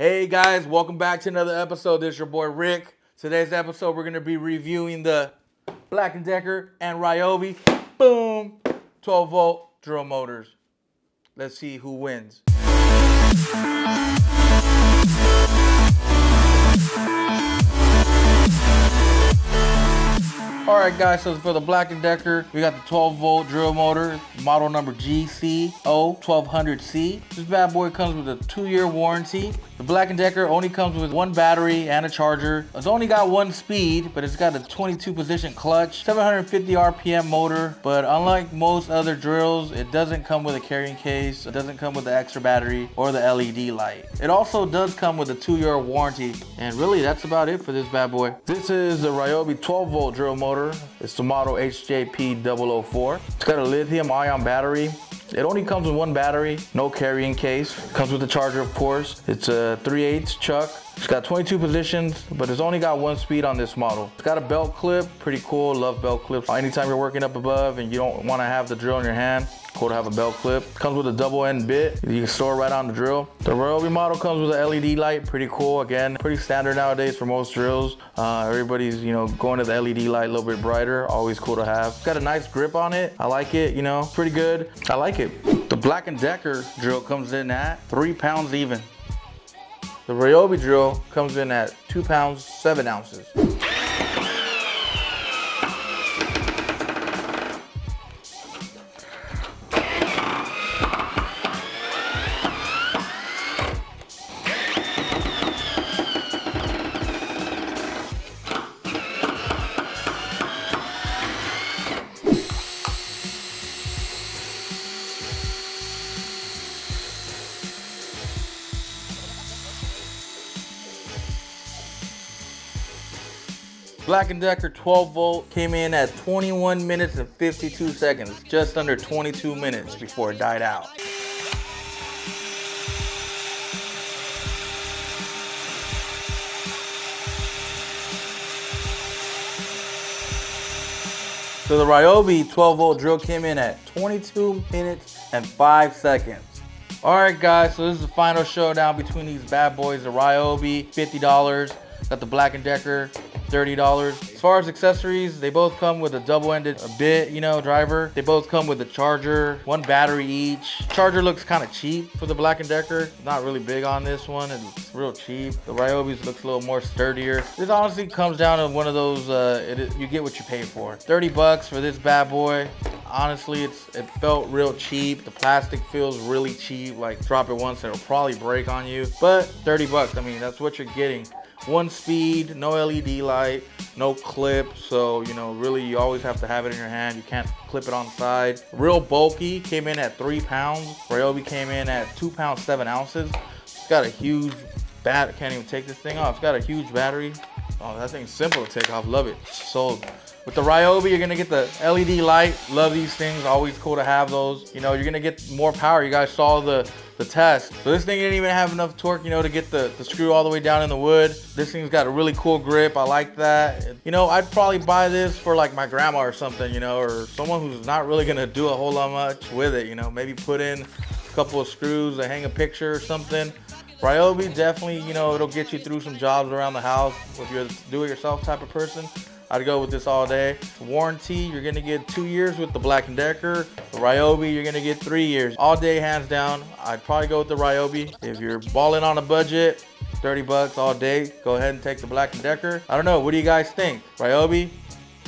Hey guys, welcome back to another episode. This is your boy Rick. Today's episode, we're going to be reviewing the Black & Decker and Ryobi, boom, 12-volt drill motors. Let's see who wins. Alright guys, so for the Black & Decker, we got the 12-volt drill motor, model number GCO1200C. This bad boy comes with a 2-year warranty. The Black & Decker only comes with one battery and a charger. It's only got one speed, but it's got a 22-position clutch, 750 RPM motor, but unlike most other drills, it doesn't come with a carrying case, it doesn't come with the extra battery or the LED light. It also does come with a 2-year warranty, and really that's about it for this bad boy. This is the Ryobi 12-volt drill motor. It's the model HJP004. It's got a lithium-ion battery. It only comes with one battery, no carrying case. Comes with a charger, of course. It's a 3/8 chuck. It's got 22 positions, but it's only got one speed on this model. It's got a belt clip, pretty cool, love belt clips. Anytime you're working up above and you don't wanna have the drill in your hand, cool to have a belt clip. Comes with a double end bit, you can store it right on the drill. The Ryobi model comes with an LED light, pretty cool, again, pretty standard nowadays for most drills. Everybody's, you know, going to the LED light, a little bit brighter, always cool to have. It's got a nice grip on it, I like it, you know, pretty good, I like it. The Black & Decker drill comes in at 3 pounds even. The Ryobi drill comes in at 2 pounds, 7 ounces. Black & Decker 12-volt came in at 21 minutes and 52 seconds, just under 22 minutes before it died out. So the Ryobi 12-volt drill came in at 22 minutes and 5 seconds. Alright guys, so this is the final showdown between these bad boys. The Ryobi, $50, got the Black & Decker, $30. As far as accessories, they both come with a double-ended bit, you know, driver. They both come with a charger, one battery each. Charger looks kind of cheap for the Black & Decker. Not really big on this one, it's real cheap. The Ryobi's looks a little more sturdier. This honestly comes down to one of those, you get what you pay for. 30 bucks for this bad boy. Honestly, it felt real cheap. The plastic feels really cheap, like drop it once, it'll probably break on you. But 30 bucks, I mean, that's what you're getting. One speed, no LED light, no clip, so you know, really you always have to have it in your hand. You can't clip it on the side. Real bulky, came in at 3 pounds. Ryobi came in at 2 pounds, 7 ounces. It's got a huge bat, I can't even take this thing off. It's got a huge battery. Oh, that thing's simple to take off, love it. Sold. With the Ryobi, you're gonna get the LED light. Love these things, always cool to have those. You know, you're gonna get more power. You guys saw the test. So this thing didn't even have enough torque, you know, to get the screw all the way down in the wood. This thing's got a really cool grip, I like that. You know, I'd probably buy this for like my grandma or something, you know, or someone who's not really gonna do a whole lot much with it, you know, maybe put in a couple of screws, hang a picture or something. Ryobi definitely, you know, it'll get you through some jobs around the house if you're a do-it-yourself type of person. I'd go with this all day. Warranty, you're gonna get 2 years with the Black & Decker. The Ryobi, you're gonna get 3 years. All day, hands down, I'd probably go with the Ryobi. If you're balling on a budget, 30 bucks all day, go ahead and take the Black & Decker. I don't know, what do you guys think? Ryobi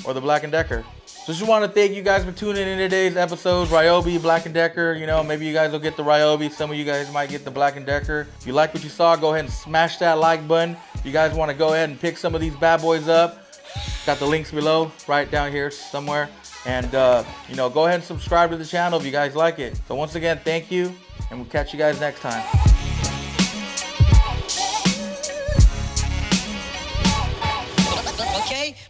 or the Black & Decker? So just wanna thank you guys for tuning in today's episode. Ryobi, Black & Decker, you know, maybe you guys will get the Ryobi. Some of you guys might get the Black & Decker. If you like what you saw, go ahead and smash that like button. If you guys wanna go ahead and pick some of these bad boys up, got the links below, right down here somewhere. And, you know, go ahead and subscribe to the channel if you guys like it. So once again, thank you, and we'll catch you guys next time. Okay?